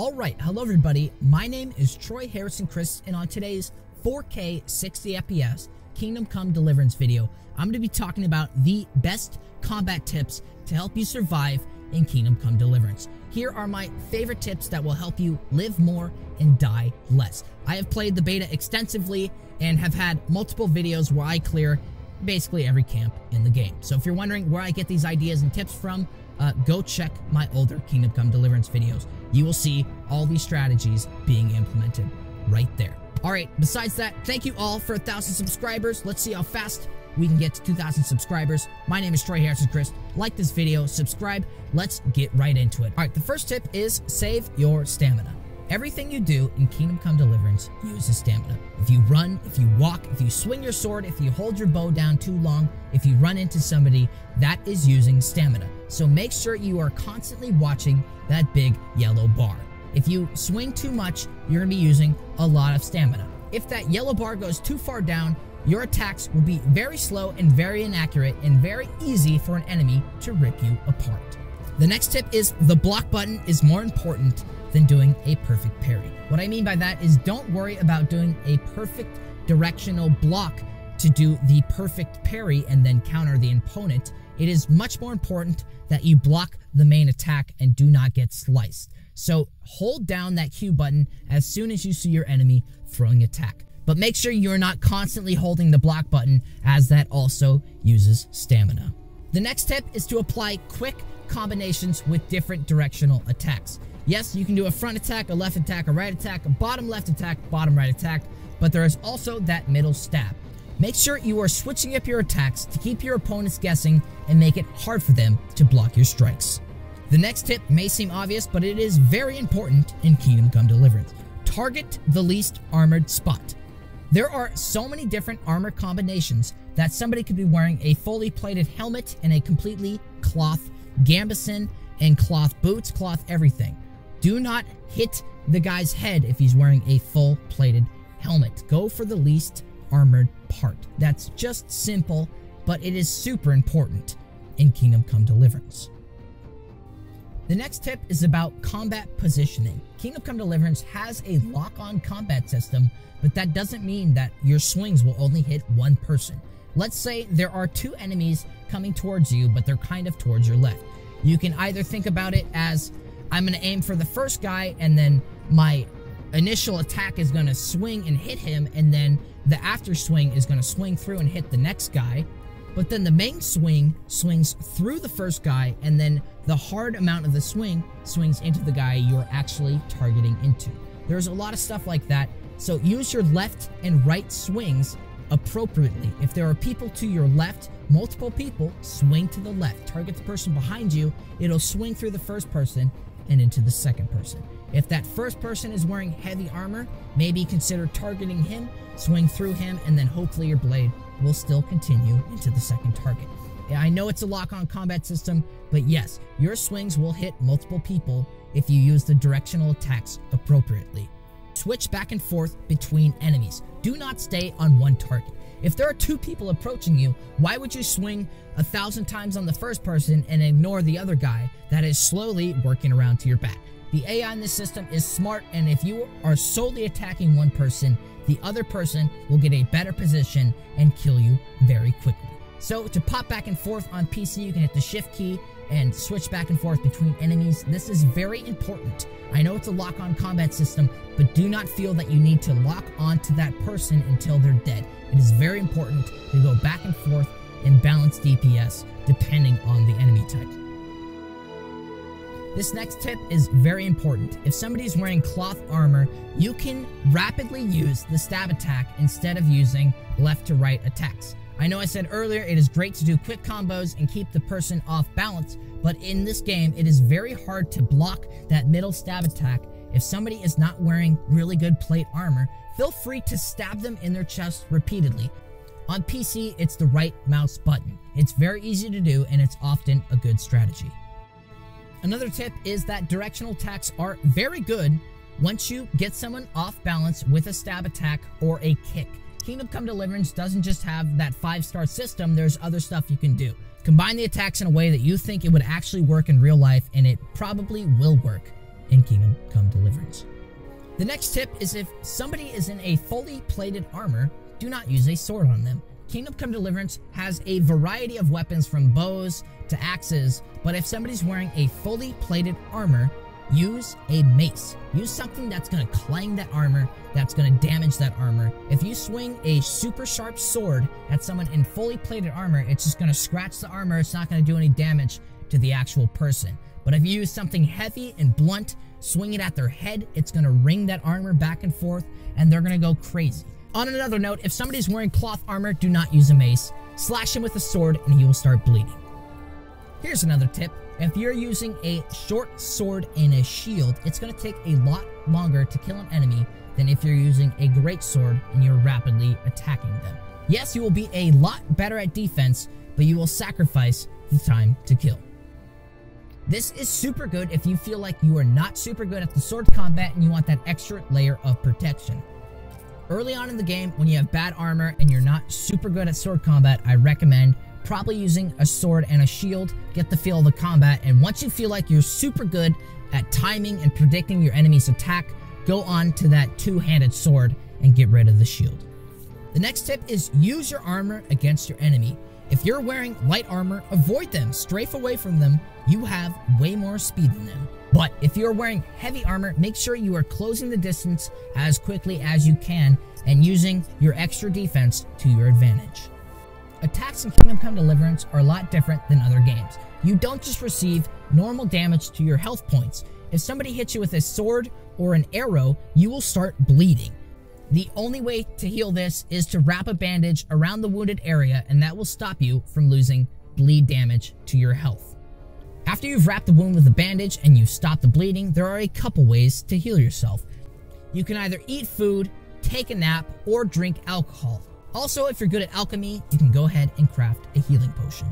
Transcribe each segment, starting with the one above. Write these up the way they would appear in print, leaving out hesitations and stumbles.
Alright, hello everybody, my name is Troy Harrison Chriest, and on today's 4K 60fps Kingdom Come Deliverance video, I'm going to be talking about the best combat tips to help you survive in Kingdom Come Deliverance. Here are my favorite tips that will help you live more and die less. I have played the beta extensively and have had multiple videos where I clear basically every camp in the game. So if you're wondering where I get these ideas and tips from, go check my older Kingdom Come Deliverance videos. You will see all these strategies being implemented right there. All right, besides that, thank you all for 1,000 subscribers. Let's see how fast we can get to 2,000 subscribers. My name is Troy Harrison Chriest. Like this video, subscribe. Let's get right into it. All right, the first tip is save your stamina. Everything you do in Kingdom Come Deliverance uses stamina. If you run, if you walk, if you swing your sword, if you hold your bow down too long, if you run into somebody, that is using stamina. So make sure you are constantly watching that big yellow bar. If you swing too much, you're going to be using a lot of stamina. If that yellow bar goes too far down, your attacks will be very slow and very inaccurate and very easy for an enemy to rip you apart. The next tip is the block button is more important than doing a perfect parry. What I mean by that is don't worry about doing a perfect directional block to do the perfect parry and then counter the opponent. It is much more important that you block the main attack and do not get sliced. So hold down that Q button as soon as you see your enemy throwing attack. But make sure you're not constantly holding the block button, as that also uses stamina. The next tip is to apply quick combinations with different directional attacks. Yes, you can do a front attack, a left attack, a right attack, a bottom left attack, bottom right attack, but there is also that middle stab. Make sure you are switching up your attacks to keep your opponents guessing and make it hard for them to block your strikes. The next tip may seem obvious, but it is very important in Kingdom Come Deliverance. Target the least armored spot. There are so many different armor combinations that somebody could be wearing a fully plated helmet and a completely cloth gambeson and cloth boots, cloth everything. Do not hit the guy's head if he's wearing a full plated helmet. Go for the least armored part. That's just simple, but it is super important in Kingdom Come Deliverance. The next tip is about combat positioning. Kingdom Come Deliverance has a lock-on combat system, but that doesn't mean that your swings will only hit one person. Let's say there are two enemies coming towards you, but they're kind of towards your left. You can either think about it as, I'm going to aim for the first guy, and then my initial attack is going to swing and hit him, and then the after swing is going to swing through and hit the next guy. But then the main swing swings through the first guy, and then the hard amount of the swing swings into the guy you're actually targeting into. There's a lot of stuff like that, so use your left and right swings appropriately. If there are people to your left, multiple people, swing to the left. Target the person behind you, it'll swing through the first person and into the second person. If that first person is wearing heavy armor, maybe consider targeting him, swing through him, and then hopefully your blade will still continue into the second target. I know it's a lock-on combat system, but yes, your swings will hit multiple people if you use the directional attacks appropriately. Switch back and forth between enemies. Do not stay on one target. If there are two people approaching you, why would you swing 1,000 times on the first person and ignore the other guy that is slowly working around to your back? The AI in this system is smart, and if you are solely attacking one person, the other person will get a better position and kill you very quickly. So to pop back and forth on PC, you can hit the shift key and switch back and forth between enemies. This is very important. I know it's a lock-on combat system, but do not feel that you need to lock onto that person until they're dead. It is very important to go back and forth and balance DPS depending on the enemy type. This next tip is very important. If somebody's wearing cloth armor, you can rapidly use the stab attack instead of using left to right attacks. I know I said earlier it is great to do quick combos and keep the person off balance, but in this game it is very hard to block that middle stab attack. If somebody is not wearing really good plate armor, feel free to stab them in their chest repeatedly. On PC, it's the right mouse button. It's very easy to do, and it's often a good strategy. Another tip is that directional attacks are very good once you get someone off balance with a stab attack or a kick. Kingdom Come Deliverance doesn't just have that 5-star system, there's other stuff you can do. Combine the attacks in a way that you think it would actually work in real life, and it probably will work in Kingdom Come Deliverance. The next tip is if somebody is in a fully plated armor, do not use a sword on them. Kingdom Come Deliverance has a variety of weapons from bows to axes, but if somebody's wearing a fully plated armor, use a mace. Use something that's going to clang that armor, that's going to damage that armor. If you swing a super sharp sword at someone in fully plated armor, it's just going to scratch the armor. It's not going to do any damage to the actual person. But if you use something heavy and blunt, swing it at their head, it's going to ring that armor back and forth, and they're going to go crazy. On another note, if somebody's wearing cloth armor, do not use a mace. Slash him with a sword and he will start bleeding. Here's another tip. If you're using a short sword and a shield, it's going to take a lot longer to kill an enemy than if you're using a great sword and you're rapidly attacking them. Yes, you will be a lot better at defense, but you will sacrifice the time to kill. This is super good if you feel like you are not super good at the sword combat and you want that extra layer of protection. Early on in the game, when you have bad armor and you're not super good at sword combat, I recommend probably using a sword and a shield. Get the feel of the combat, and once you feel like you're super good at timing and predicting your enemy's attack, go on to that two-handed sword and get rid of the shield. The next tip is use your armor against your enemy. If you're wearing light armor, avoid them, strafe away from them. You have way more speed than them. But if you're wearing heavy armor, make sure you are closing the distance as quickly as you can and using your extra defense to your advantage. Attacks in Kingdom Come Deliverance are a lot different than other games. You don't just receive normal damage to your health points. If somebody hits you with a sword or an arrow, you will start bleeding. The only way to heal this is to wrap a bandage around the wounded area, and that will stop you from losing bleed damage to your health. After you've wrapped the wound with a bandage and you've stopped the bleeding, there are a couple ways to heal yourself. You can either eat food, take a nap, or drink alcohol. Also, if you're good at alchemy, you can go ahead and craft a healing potion.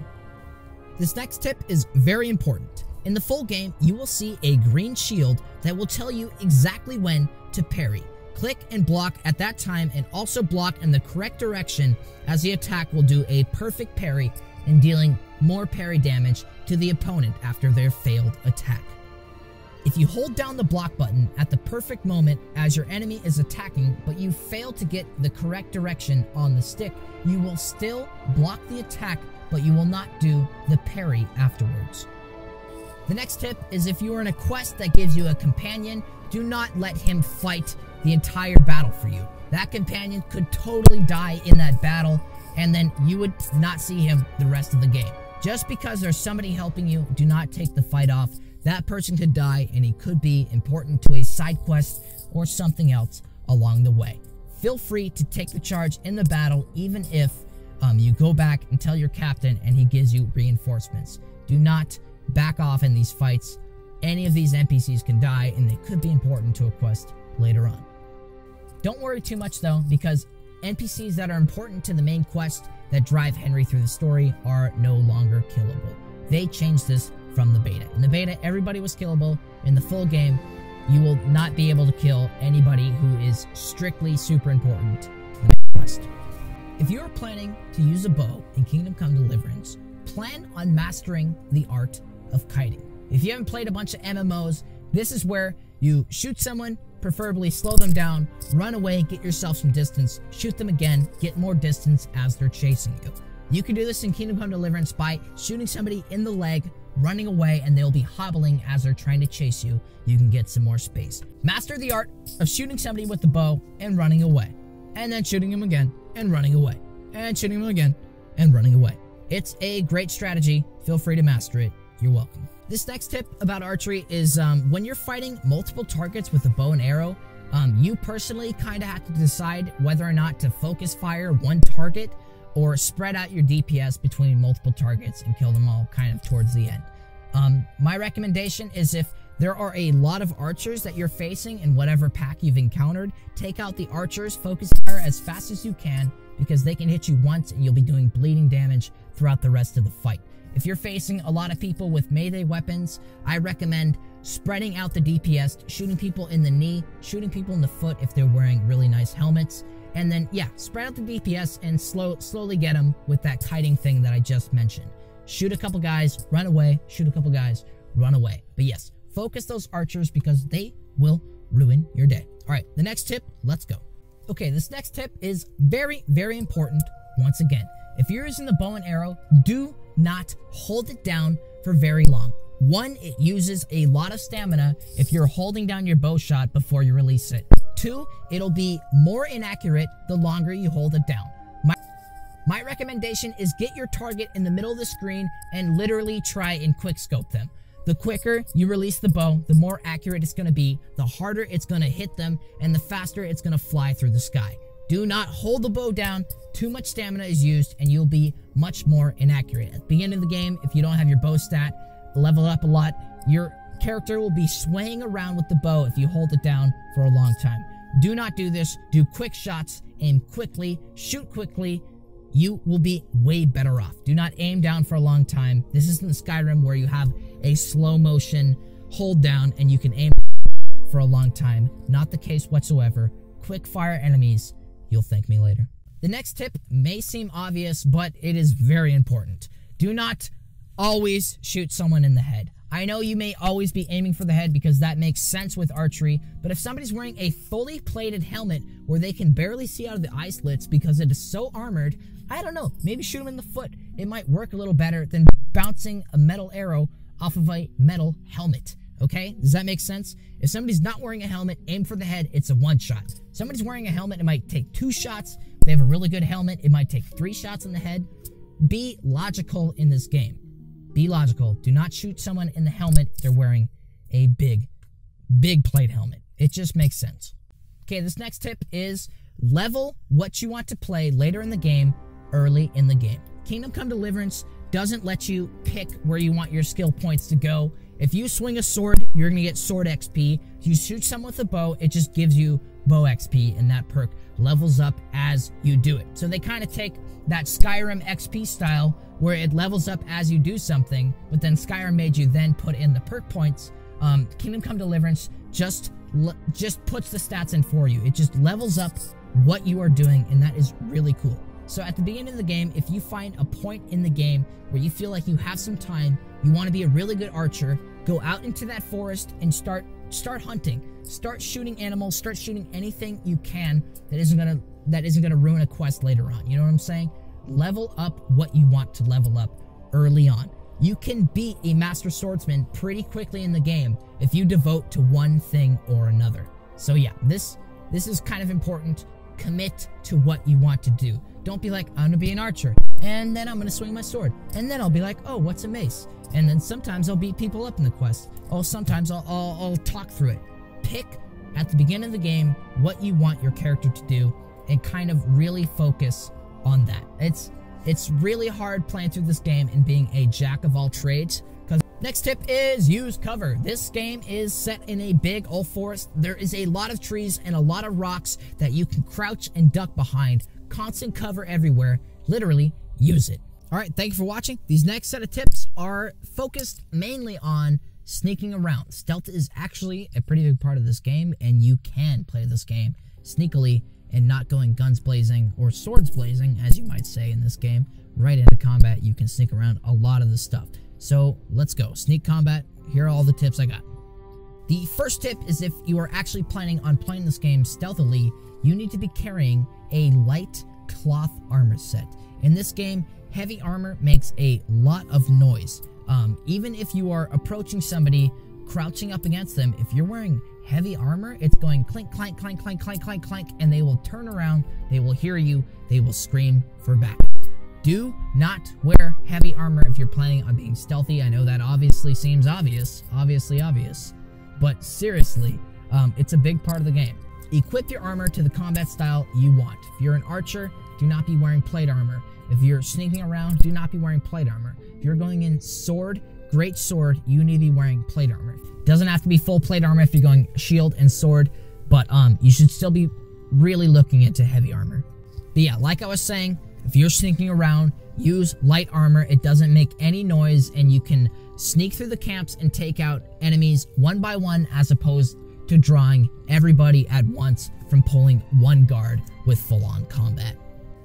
This next tip is very important. In the full game, you will see a green shield that will tell you exactly when to parry. Click and block at that time, and also block in the correct direction, as the attack will do a perfect parry and dealing more parry damage to the opponent after their failed attack. If you hold down the block button at the perfect moment as your enemy is attacking, but you fail to get the correct direction on the stick, you will still block the attack, but you will not do the parry afterwards. The next tip is if you are in a quest that gives you a companion, do not let him fight the entire battle for you. That companion could totally die in that battle, and then you would not see him the rest of the game. Just because there's somebody helping you, do not take the fight off. That person could die, and he could be important to a side quest or something else along the way. Feel free to take the charge in the battle, even if you go back and tell your captain and he gives you reinforcements. Do not back off in these fights. Any of these NPCs can die, and they could be important to a quest later on. Don't worry too much, though, because NPCs that are important to the main quest that drive Henry through the story are no longer killable. They changed this from the beta. In the beta, everybody was killable. In the full game, you will not be able to kill anybody who is strictly super important to the quest. If you are planning to use a bow in Kingdom Come Deliverance, plan on mastering the art of kiting. If you haven't played a bunch of MMOs, this is where you shoot someone, preferably slow them down, run away, get yourself some distance, shoot them again, get more distance as they're chasing you. You can do this in Kingdom Come Deliverance by shooting somebody in the leg, running away, and they'll be hobbling as they're trying to chase you. You can get some more space. Master the art of shooting somebody with the bow and running away, and then shooting him again and running away, and shooting him again and running away. It's a great strategy. Feel free to master it. You're welcome. This next tip about archery is when you're fighting multiple targets with a bow and arrow, you personally kind of have to decide whether or not to focus fire one target or spread out your DPS between multiple targets and kill them all kind of towards the end. My recommendation is if there are a lot of archers that you're facing in whatever pack you've encountered, take out the archers, focus fire as fast as you can, because they can hit you once and you'll be doing bleeding damage throughout the rest of the fight. If you're facing a lot of people with melee weapons, I recommend spreading out the DPS, shooting people in the knee, shooting people in the foot if they're wearing really nice helmets, and then, yeah, spread out the DPS and slowly get them with that kiting thing that I just mentioned. Shoot a couple guys, run away, shoot a couple guys, run away. But yes, Focus those archers because they will ruin your day. All right, the next tip, let's go. Okay, this next tip is very, very important once again. If you're using the bow and arrow, do not hold it down for very long. One, it uses a lot of stamina if you're holding down your bow shot before you release it. Two, it'll be more inaccurate the longer you hold it down. My recommendation is get your target in the middle of the screen and literally try and quickscope them. The quicker you release the bow, the more accurate it's going to be, the harder it's going to hit them, and the faster it's going to fly through the sky. Do not hold the bow down. Too much stamina is used, and you'll be much more inaccurate. At the beginning of the game, if you don't have your bow stat leveled up a lot, your character will be swaying around with the bow if you hold it down for a long time. Do not do this. Do quick shots, aim quickly, shoot quickly. You will be way better off. Do not aim down for a long time. This isn't Skyrim where you have a slow motion hold down and you can aim for a long time. Not the case whatsoever. Quick fire enemies. You'll thank me later. The next tip may seem obvious, but it is very important. Do not always shoot someone in the head. I know you may always be aiming for the head because that makes sense with archery, but if somebody's wearing a fully plated helmet where they can barely see out of the eye slits because it is so armored, I don't know, maybe shoot them in the foot. It might work a little better than bouncing a metal arrow off of a metal helmet, okay? Does that make sense? If somebody's not wearing a helmet, aim for the head, it's a one shot. Somebody's wearing a helmet, it might take 2 shots. If they have a really good helmet, it might take 3 shots in the head. Be logical in this game. Be logical. Do not shoot someone in the helmet if they're wearing a big plate helmet. It just makes sense. Okay, this next tip is level what you want to play later in the game, early in the game. Kingdom Come Deliverance doesn't let you pick where you want your skill points to go. If you swing a sword, you're going to get sword XP. If you shoot someone with a bow, it just gives you bow XP, and that perk levels up as you do it. So they kind of take that Skyrim XP style, where it levels up as you do something, but then Skyrim made you then put in the perk points. Kingdom Come Deliverance just puts the stats in for you. It just levels up what you are doing, and that is really cool. So at the beginning of the game, if you find a point in the game where you feel like you have some time, you want to be a really good archer, go out into that forest and start hunting. Start shooting animals, start shooting anything you can that isn't gonna ruin a quest later on. You know what I'm saying? Level up what you want to level up early on. You can be a master swordsman pretty quickly in the game if you devote to one thing or another. So yeah, this is kind of important. Commit to what you want to do. Don't be like, I'm gonna be an archer, and then I'm gonna swing my sword, and then I'll be like, oh, what's a mace? And then sometimes I'll beat people up in the quest. Oh, sometimes I'll talk through it. Pick at the beginning of the game what you want your character to do and kind of really focus on that. It's really hard playing through this game and being a jack of all trades. Because next tip is use cover. This game is set in a big old forest. There is a lot of trees and a lot of rocks that you can crouch and duck behind. Constant cover everywhere. Literally use it. All right, thank you for watching. These next set of tips are focused mainly on sneaking around. Stealth is actually a pretty big part of this game, and you can play this game sneakily and not going guns blazing or swords blazing, as you might say in this game. Right into combat, you can sneak around a lot of this stuff. So let's go. Sneak combat. Here are all the tips I got. The first tip is if you are actually planning on playing this game stealthily, you need to be carrying a light cloth armor set. In this game, heavy armor makes a lot of noise. Even if you are approaching somebody, crouching up against them, if you're wearing heavy armor, it's going clink, clank, clank, clank, clank, clank, clank, and they will turn around, they will hear you, they will scream for backup. Do not wear heavy armor if you're planning on being stealthy. I know that obviously seems obvious, but seriously, it's a big part of the game. Equip your armor to the combat style you want. If you're an archer, do not be wearing plate armor. If you're sneaking around, do not be wearing plate armor. If you're going in sword, great sword, you need to be wearing plate armor. Doesn't have to be full plate armor if you're going shield and sword, but you should still be really looking into heavy armor. But yeah, like I was saying, if you're sneaking around, use light armor. It doesn't make any noise, and you can sneak through the camps and take out enemies one by one as opposed to drawing everybody at once from pulling one guard with full-on combat.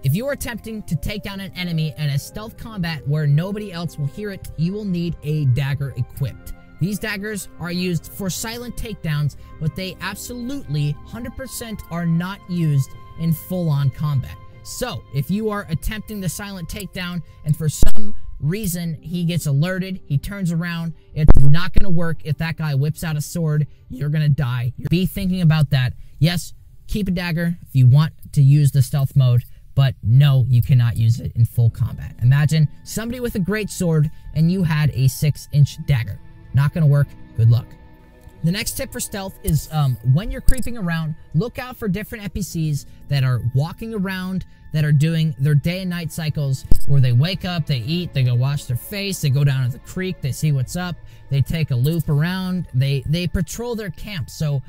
If you are attempting to take down an enemy in a stealth combat where nobody else will hear it, you will need a dagger equipped. These daggers are used for silent takedowns, but they absolutely 100% are not used in full-on combat. So, if you are attempting the silent takedown and for some reason he gets alerted, he turns around, it's not going to work. If that guy whips out a sword, you're going to die. Be thinking about that. Yes, keep a dagger if you want to use the stealth mode, but no, you cannot use it in full combat. Imagine somebody with a great sword and you had a 6-inch dagger. Not going to work. Good luck. The next tip for stealth is when you're creeping around, look out for different NPCs that are walking around, that are doing their day and night cycles where they wake up, they eat, they go wash their face, they go down to the creek, they see what's up, they take a loop around, they patrol their camp. So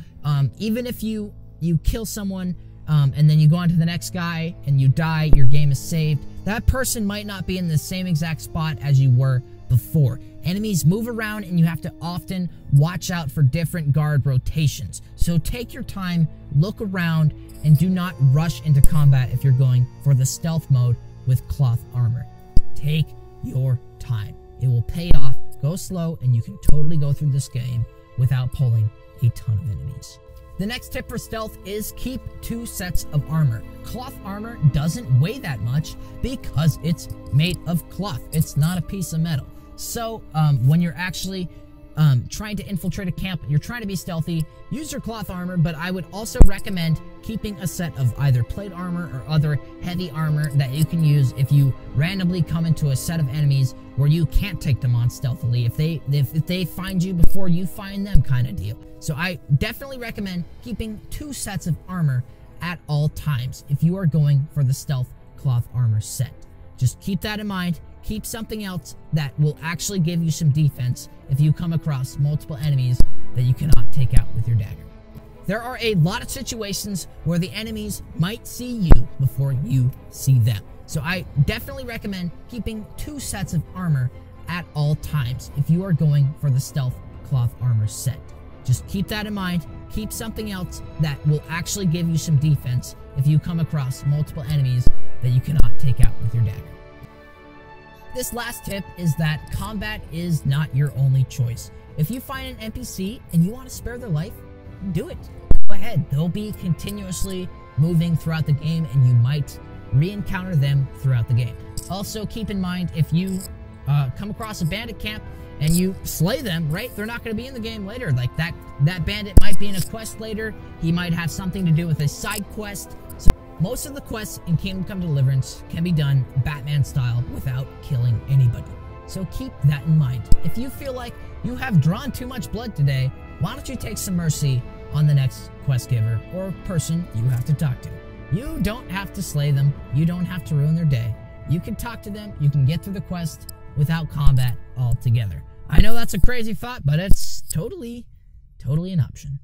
even if you kill someone and then you go on to the next guy and you die, your game is saved, that person might not be in the same exact spot as you were before. Enemies move around and you have to often watch out for different guard rotations. So take your time, look around, and do not rush into combat if you're going for the stealth mode with cloth armor. Take your time. It will pay off. Go slow and you can totally go through this game without pulling a ton of enemies. The next tip for stealth is keep 2 sets of armor. Cloth armor doesn't weigh that much because it's made of cloth. It's not a piece of metal. So when you're actually trying to infiltrate a camp, you're trying to be stealthy, use your cloth armor, but I would also recommend keeping a set of either plate armor or other heavy armor that you can use if you randomly come into a set of enemies where you can't take them on stealthily, if they find you before you find them kind of deal. So I definitely recommend keeping 2 sets of armor at all times if you are going for the stealth cloth armor set. Just keep that in mind. Keep something else that will actually give you some defense if you come across multiple enemies that you cannot take out with your dagger. There are a lot of situations where the enemies might see you before you see them. So I definitely recommend keeping 2 sets of armor at all times if you are going for the stealth cloth armor set. Just keep that in mind. Keep something else that will actually give you some defense if you come across multiple enemies that you cannot take out with your dagger. This last tip is that combat is not your only choice. If you find an NPC and you want to spare their life, do it. Go ahead. They'll be continuously moving throughout the game and you might re-encounter them throughout the game. Also, keep in mind if you come across a bandit camp and you slay them, right? They're not going to be in the game later. Like that bandit might be in a quest later. He might have something to do with a side quest. So most of the quests in Kingdom Come Deliverance can be done Batman style without killing anybody. So keep that in mind. If you feel like you have drawn too much blood today, why don't you take some mercy on the next quest giver or person you have to talk to? You don't have to slay them. You don't have to ruin their day. You can talk to them. You can get through the quest without combat altogether. I know that's a crazy thought, but it's totally an option.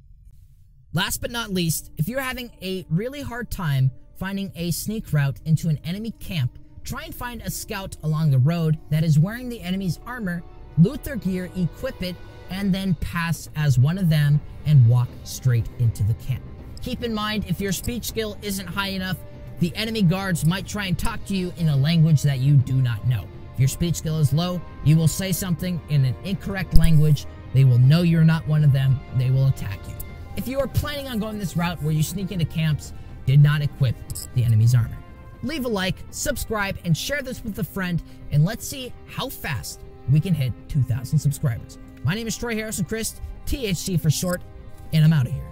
Last but not least, if you're having a really hard time finding a sneak route into an enemy camp, try and find a scout along the road that is wearing the enemy's armor, loot their gear, equip it, and then pass as one of them and walk straight into the camp. Keep in mind, if your speech skill isn't high enough, the enemy guards might try and talk to you in a language that you do not know. If your speech skill is low, you will say something in an incorrect language. They will know you're not one of them. They will attack you. If you are planning on going this route where you sneak into camps, did not equip the enemy's armor. Leave a like, subscribe, and share this with a friend, and let's see how fast we can hit 2,000 subscribers. My name is Troy Harrison Chriest, THC for short, and I'm out of here.